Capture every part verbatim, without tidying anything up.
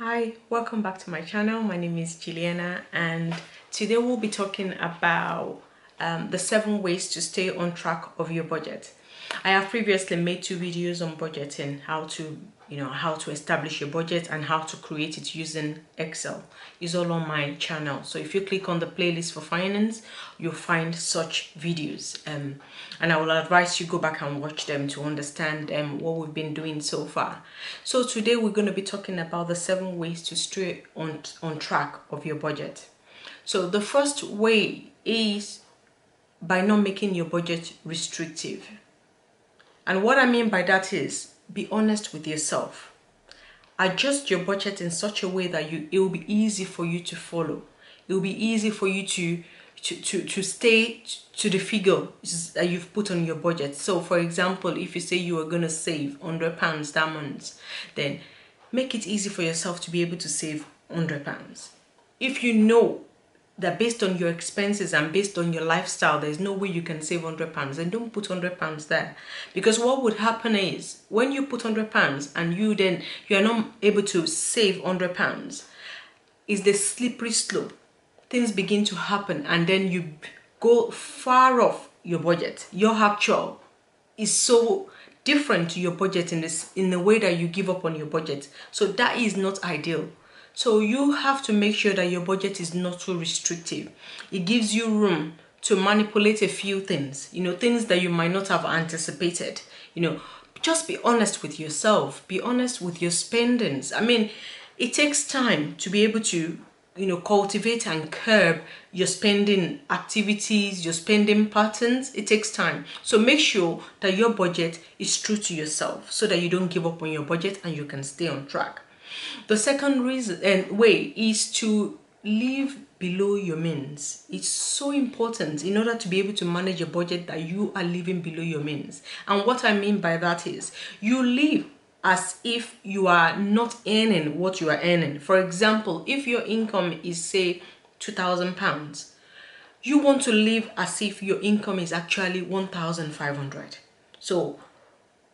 Hi, welcome back to my channel. My name is Juliana and today we'll be talking about um, the seven ways to stay on track of your budget. I have previously made two videos on budgeting, how to you know how to establish your budget and how to create it using Excel. It's all on my channel, so if you click on the playlist for finance you'll find such videos, um, and I will advise you go back and watch them to understand um, what we've been doing so far. So today we're going to be talking about the seven ways to stay on on track of your budget. So the first way is by not making your budget restrictive. And what I mean by that is, be honest with yourself. Adjust your budget in such a way that you it will be easy for you to follow. It will be easy for you to to to, to stay to the figure that you've put on your budget. So for example, if you say you are going to save one hundred pounds that month, then make it easy for yourself to be able to save one hundred pounds. If you know that based on your expenses and based on your lifestyle, there's no way you can save one hundred pounds, and don't put one hundred pounds there. Because what would happen is, when you put one hundred pounds and you then, you are not able to save one hundred pounds, it's the slippery slope. Things begin to happen and then you go far off your budget. Your actual is so different to your budget in, this, in the way that you give up on your budget. So that is not ideal. So you have to make sure that your budget is not too restrictive. It gives you room to manipulate a few things, you know, things that you might not have anticipated. You know, just be honest with yourself, be honest with your spendings. I mean, it takes time to be able to, you know, cultivate and curb your spending activities, your spending patterns. It takes time. So make sure that your budget is true to yourself so that you don't give up on your budget and you can stay on track. The second reason and way is to live below your means. It's so important in order to be able to manage your budget that you are living below your means. And what I mean by that is, you live as if you are not earning what you are earning. For example, if your income is, say, two thousand pounds, you want to live as if your income is actually one thousand five hundred. So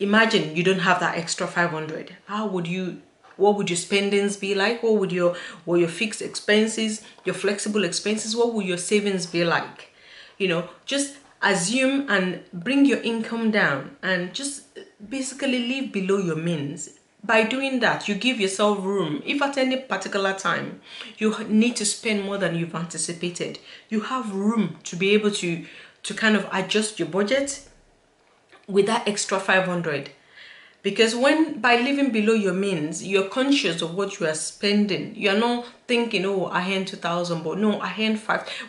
imagine you don't have that extra five hundred. How would you What would your spendings be like? What would your what your fixed expenses, your flexible expenses, what would your savings be like? You know, just assume and bring your income down and just basically live below your means. By doing that, you give yourself room. If at any particular time you need to spend more than you've anticipated, you have room to be able to, to kind of adjust your budget with that extra five hundred. Because when by living below your means, you're conscious of what you are spending. You're not thinking, oh, I earn two thousand, but no, I earn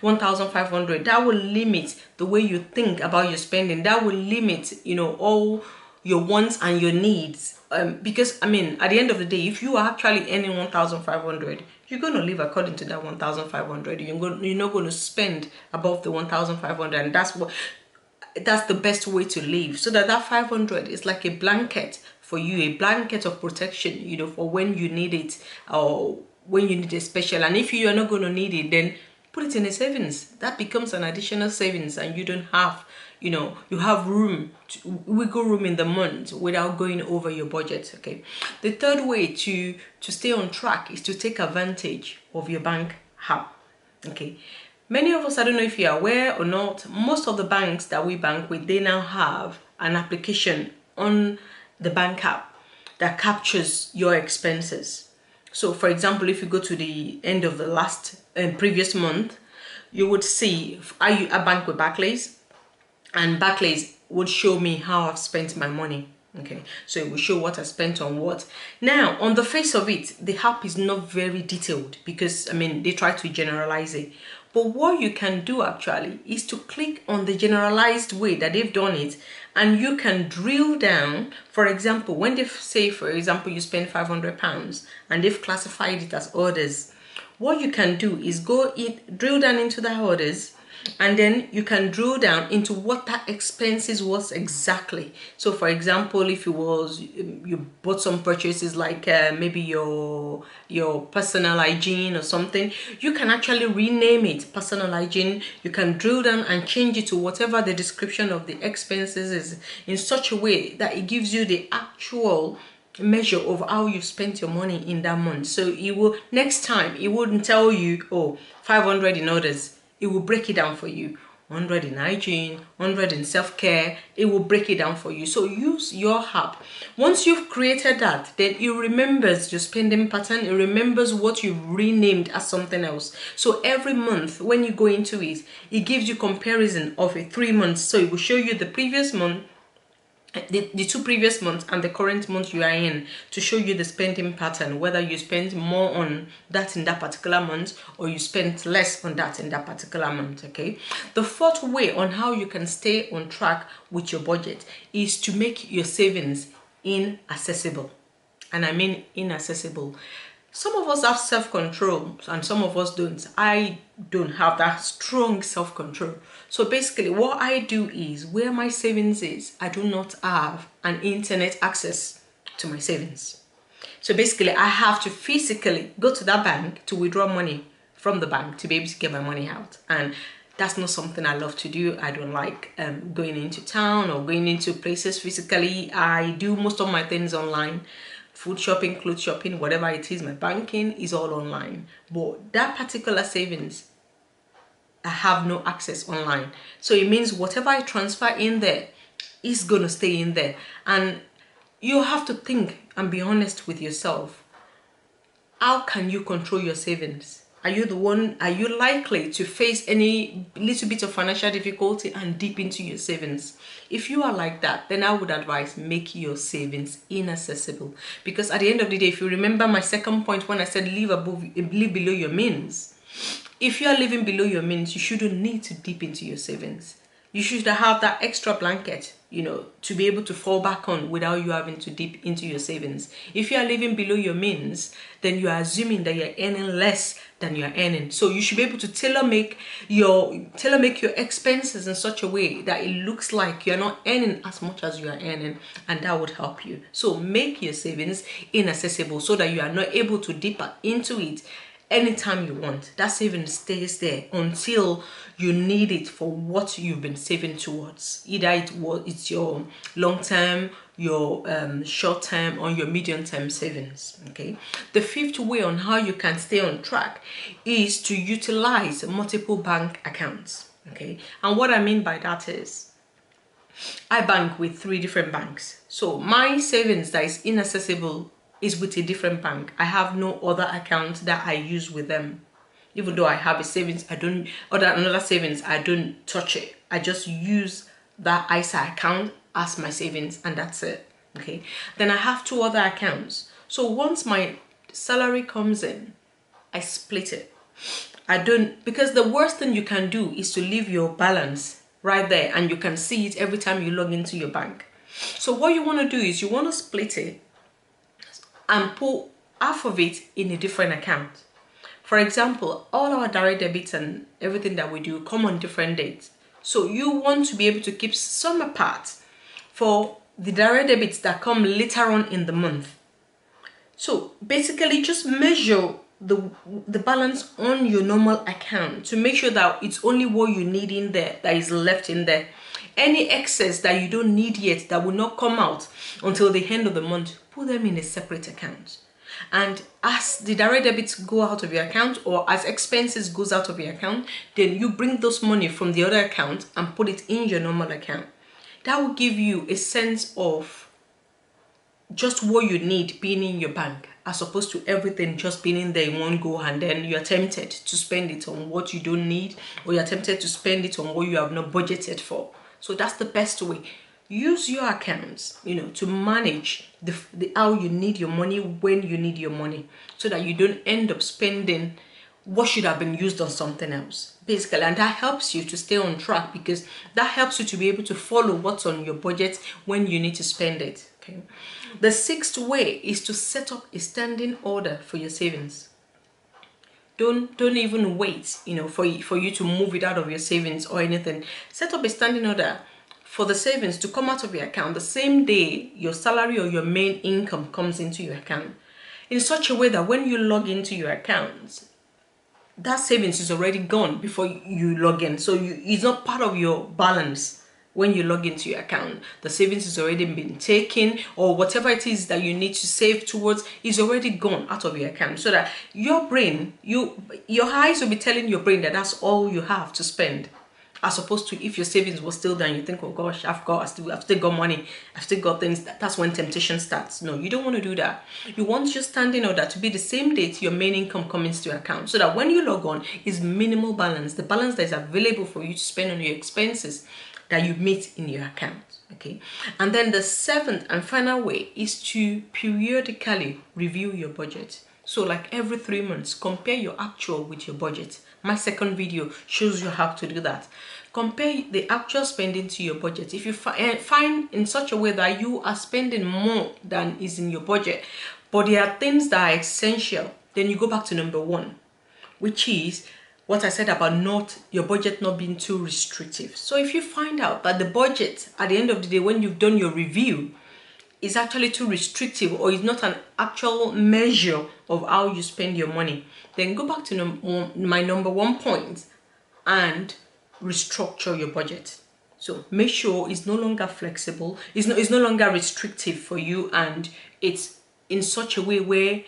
one thousand five hundred. That will limit the way you think about your spending. That will limit, you know, all your wants and your needs. Um, because, I mean, at the end of the day, if you are actually earning one thousand five hundred, you're going to live according to that one thousand five hundred. You're, going, you're not going to spend above the one thousand five hundred. And that's what... that's the best way to live, so that that five hundred is like a blanket for you, a blanket of protection, you know, for when you need it or when you need a special. And if you are not going to need it, then put it in a savings. That becomes an additional savings, and you don't have, you know, you have room to, wiggle room in the month without going over your budget. Okay, the third way to to stay on track is to take advantage of your bank app. Okay, many of us, I don't know if you're aware or not, most of the banks that we bank with, they now have an application on the bank app that captures your expenses. So for example, if you go to the end of the last and uh, previous month, you would see, I, I bank with Barclays, and Barclays would show me how I've spent my money. Okay, so it will show what I spent on what. Now, on the face of it, the app is not very detailed because, I mean, they try to generalize it. But what you can do actually is to click on the generalized way that they've done it, and you can drill down. For example, when they say, for example, you spend five hundred pounds and they've classified it as orders, what you can do is go in, drill down into the orders, and then you can drill down into what that expenses was exactly. So for example, if you was you bought some purchases like uh, maybe your your personal hygiene or something, you can actually rename it personal hygiene. You can drill down and change it to whatever the description of the expenses is, in such a way that it gives you the actual measure of how you spent your money in that month. So it will, next time it wouldn't tell you, oh, five hundred in orders. It will break it down for you. one hundred in hygiene, one hundred in self-care. It will break it down for you. So use your app. Once you've created that, then it remembers your spending pattern. It remembers what you've renamed as something else. So every month when you go into it, it gives you comparison of a three months. So it will show you the previous month, The, the two previous months and the current month you are in, to show you the spending pattern, whether you spend more on that in that particular month or you spend less on that in that particular month. Okay, the fourth way on how you can stay on track with your budget is to make your savings inaccessible, and I mean inaccessible. Some of us have self-control and some of us don't. I don't have that strong self-control. So basically what I do is, where my savings is, I do not have an internet access to my savings. So basically I have to physically go to that bank to withdraw money from the bank to be able to get my money out. And that's not something I love to do. I don't like um, going into town or going into places physically. I do most of my things online. Food shopping, clothes shopping, whatever it is, my banking is all online. But that particular savings, I have no access online. So it means whatever I transfer in there is going to stay in there. And you have to think and be honest with yourself. How can you control your savings? Are you the one, are you likely to face any little bit of financial difficulty and dip into your savings? If you are like that, then I would advise make your savings inaccessible. Because at the end of the day, if you remember my second point when I said live above, live below your means. If you are living below your means, you shouldn't need to dip into your savings. You should have that extra blanket, you know, to be able to fall back on without you having to dip into your savings. If you are living below your means, then you are assuming that you're earning less than you're earning. So you should be able to tailor make your tailor make your expenses in such a way that it looks like you're not earning as much as you are earning, and that would help you. So make your savings inaccessible so that you are not able to dip into it anytime you want. That savings stays there until you need it for what you've been saving towards. Either it was it's your long term, your um, short term, or your medium term savings. Okay. The fifth way on how you can stay on track is to utilize multiple bank accounts. Okay. And what I mean by that is, I bank with three different banks. So my savings that is inaccessible is with a different bank. I have no other account that I use with them. Even though I have a savings, I don't, or another savings, I don't touch it. I just use that I S A account as my savings, and that's it. Okay. Then I have two other accounts. So once my salary comes in, I split it. I don't, because the worst thing you can do is to leave your balance right there and you can see it every time you log into your bank. So what you want to do is you want to split it and put half of it in a different account. For example, all our direct debits and everything that we do come on different dates. So you want to be able to keep some apart for the direct debits that come later on in the month. So basically just measure the, the balance on your normal account to make sure that it's only what you need in there that is left in there. Any excess that you don't need yet that will not come out until the end of the month, put them in a separate account. And as the direct debits go out of your account, or as expenses goes out of your account, then you bring those money from the other account and put it in your normal account. That will give you a sense of just what you need being in your bank, as opposed to everything just being in there in one go, and then you're tempted to spend it on what you don't need, or you're tempted to spend it on what you have not budgeted for. So that's the best way. Use your accounts, you know, to manage the, the how you need your money, when you need your money, so that you don't end up spending what should have been used on something else, basically. And that helps you to stay on track, because that helps you to be able to follow what's on your budget when you need to spend it. Okay. The sixth way is to set up a standing order for your savings. Don't, don't even wait, you know, for, for you to move it out of your savings or anything. Set up a standing order for the savings to come out of your account the same day your salary or your main income comes into your account, in such a way that when you log into your account, that savings is already gone before you log in. So you, it's not part of your balance when you log into your account. The savings is already been taken, or whatever it is that you need to save towards is already gone out of your account, so that your brain, you your eyes will be telling your brain that that's all you have to spend. As opposed to if your savings was still there and you think, oh gosh, I've got, I've still, I've still got money, I've still got things, that, that's when temptation starts. No, you don't want to do that. You want your standing order to be the same date your main income comes to your account, so that when you log on, is minimal balance, the balance that is available for you to spend on your expenses that you meet in your account. Okay, and then the seventh and final way is to periodically review your budget. So like every three months, compare your actual with your budget. My second video shows you how to do that. Compare the actual spending to your budget. If you fi find in such a way that you are spending more than is in your budget, but there are things that are essential, then you go back to number one, which is what I said about not your budget not being too restrictive. So if you find out that the budget at the end of the day, when you've done your review, is actually too restrictive, or is not an actual measure of how you spend your money, then go back to num my number one point and restructure your budget. So make sure it's no longer flexible, it's no, it's no longer restrictive for you, and it's in such a way where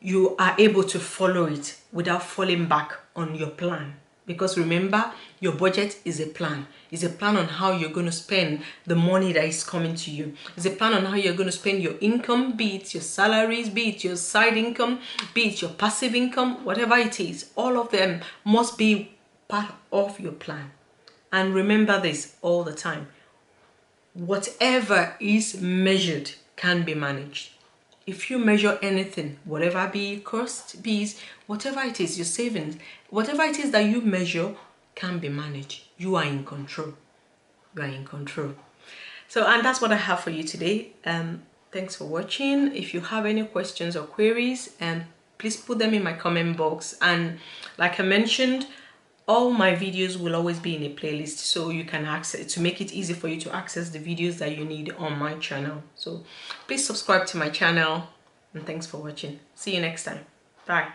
you are able to follow it without falling back on your plan. Because remember, your budget is a plan. It's a plan on how you're going to spend the money that is coming to you. It's a plan on how you're going to spend your income, be it your salaries, be it your side income, be it your passive income, whatever it is. All of them must be part of your plan. And remember this all the time. Whatever is measured can be managed. If you measure anything, whatever be cost, be it, whatever it is, your savings, whatever it is that you measure can be managed. You are in control. You are in control. So, and that's what I have for you today. Um, thanks for watching. If you have any questions or queries, um, please put them in my comment box. And like I mentioned, all my videos will always be in a playlist, so you can access, to make it easy for you to access the videos that you need on my channel. So please subscribe to my channel, and thanks for watching. See you next time. Bye.